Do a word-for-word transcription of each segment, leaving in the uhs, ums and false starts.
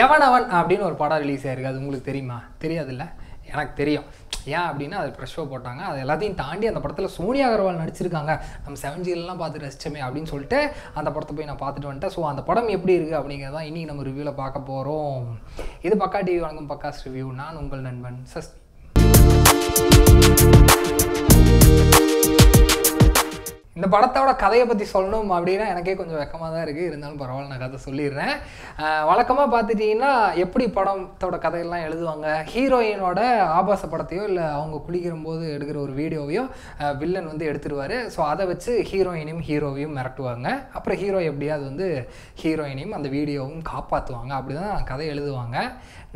எவனவன் அப்படின்னு ஒரு படம் ரிலீஸ் ஆயிருக்கு, அது உங்களுக்கு தெரியுமா? தெரியாதுல்ல? எனக்கு தெரியும். ஏன் அப்படின்னா அது ப்ரெஷ் ஷோ போட்டாங்க, அது எல்லாத்தையும் தாண்டி அந்த படத்தில் சோனியா அகர்வால் நடிச்சிருக்காங்க, நம்ம செவன் ஜிலாம் பார்த்து ரசிச்சோமே அப்படின்னு சொல்லிட்டு அந்த படத்தை போய் நான் பார்த்துட்டு வந்துட்டேன். ஸோ அந்த படம் எப்படி இருக்குது அப்படிங்கிறத தான் இன்றைக்கி நம்ம ரிவ்யூவில் பார்க்க போகிறோம். இது பக்கா டிவி. வணக்கம், பக்காஸ் ரிவ்யூ. நான் உங்கள் நண்பன் சஸ்தி. இந்த படத்தோட கதையை பற்றி சொல்லணும் அப்படின்னா எனக்கே கொஞ்சம் வெக்கமாக தான் இருக்குது, இருந்தாலும் பரவாயில்ல, நான் கதை சொல்லிடுறேன். வழக்கமாக பார்த்துட்டிங்கன்னா எப்படி படத்தோட கதையெல்லாம் எழுதுவாங்க, ஹீரோயினோட ஆபாச படத்தையோ இல்லை அவங்க குளிக்கிற போது எடுக்கிற ஒரு வீடியோவையோ வில்லன் வந்து எடுத்துருவார். ஸோ அதை வச்சு ஹீரோயினையும் ஹீரோவையும் மிரட்டுவாங்க, அப்புறம் ஹீரோ எப்படியாவது வந்து ஹீரோயினையும் அந்த வீடியோவும் காப்பாற்றுவாங்க, அப்படி தான் கதை எழுதுவாங்க.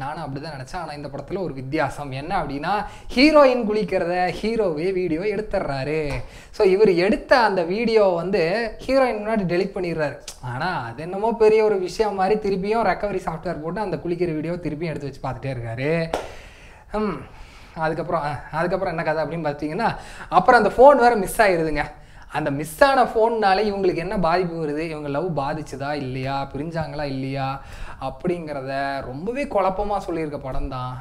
நானும் அப்படி தான் நினச்சேன். ஆனால் இந்த படத்தில் ஒரு வித்தியாசம் என்ன அப்படின்னா, ஹீரோயின் குளிக்கிறத ஹீரோவே வீடியோ எடுத்துடுறாரு. ஸோ இவர் எடுத்த அந்த வீடியோ வந்து ஹீரோயின் முன்னாடி டெலிட் பண்ணிடுறாரு. ஆனால் அது என்னமோ பெரிய ஒரு விஷயம் மாதிரி திருப்பியும் ரெக்கவரி சாஃப்ட்வேர் போட்டு அந்த குளிக்கிற வீடியோ திருப்பியும் எடுத்து வச்சு பார்த்துட்டே இருக்காரு. ம் அதுக்கப்புறம் அதுக்கப்புறம் என்ன கதை அப்படின்னு பார்த்தீங்கன்னா, அப்புறம் அந்த ஃபோன் வேறு மிஸ் ஆகிடுதுங்க. அந்த மிஸ் ஆன ஃபோன்னாலே இவங்களுக்கு என்ன பாதிப்பு வருது, இவங்க லவ் பாதிச்சுதா இல்லையா, பிரிஞ்சாங்களா இல்லையா அப்படிங்கிறத ரொம்பவே குழப்பமாக சொல்லியிருக்க படம் தான்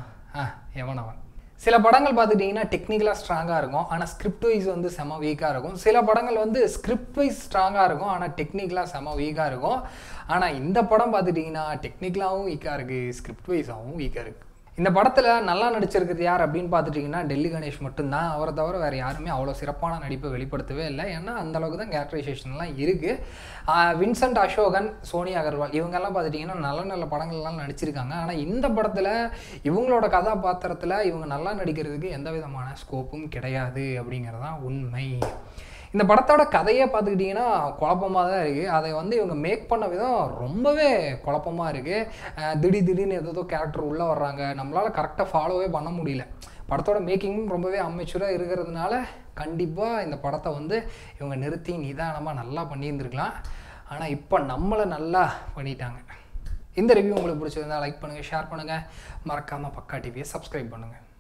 எவனவன். சில படங்கள் பார்த்துக்கிட்டிங்கன்னா டெக்னிக்கலாக ஸ்ட்ராங்காக இருக்கும், ஆனால் ஸ்கிரிப்ட் வைஸ் வந்து செம வீக்காக இருக்கும். சில படங்கள் வந்து ஸ்கிரிப்ட் வைஸ் ஸ்ட்ராங்காக இருக்கும், ஆனால் டெக்னிக்கலாக செம வீக்காக இருக்கும். ஆனால் இந்த படம் பார்த்துக்கிட்டிங்கன்னா டெக்னிக்கலாகவும் வீக்காக இருக்குது, ஸ்கிரிப்ட் வைஸாகவும் வீக்காக இருக்குது. இந்த படத்தில் நல்லா நடிச்சிருக்கிறது யார் அப்படின்னு பார்த்துட்டிங்கன்னா டெல்லி கணேஷ் மட்டும்தான். அவரை தவிர வேறு யாருமே அவ்வளோ சிறப்பான நடிப்பை வெளிப்படுத்தவே இல்லை, ஏன்னா அந்தளவுக்கு தான் கேரக்டரைசேஷன்லாம் இருக்குது. வின்சென்ட் அசோகன், சோனியா அகர்வால் இவங்கெல்லாம் பார்த்துட்டிங்கன்னா நல்ல நல்ல படங்கள்லாம் நடிச்சிருக்காங்க. ஆனால் இந்த படத்தில் இவங்களோட கதாபாத்திரத்தில் இவங்க நல்லா நடிக்கிறதுக்கு எந்த விதமான ஸ்கோப்பும் கிடையாது அப்படிங்கிறதான் உண்மை. இந்த படத்தோட கதையை பார்த்துக்கிட்டிங்கன்னா குழப்பமாக தான் இருக்குது. அதை வந்து இவங்க மேக் பண்ண விதம் ரொம்பவே குழப்பமாக இருக்குது. திடீர் திடீர்னு ஏதோ கேரக்டர் உள்ளே வர்றாங்க, நம்மளால் கரெக்டாக ஃபாலோவே பண்ண முடியல. படத்தோட மேக்கிங்கும் ரொம்பவே அமெச்சூராக இருக்கிறதுனால கண்டிப்பாக இந்த படத்தை வந்து இவங்க நிறுத்தி நிதானமாக நல்லா பண்ணியிருந்துருக்கலாம். ஆனால் இப்போ நம்மளை நல்லா பண்ணிட்டாங்க. இந்த ரிவ்யூ உங்களுக்கு பிடிச்சிருந்தால் லைக் பண்ணுங்கள், ஷேர் பண்ணுங்கள், மறக்காமல் பக்கா டிவியை சப்ஸ்கிரைப் பண்ணுங்கள்.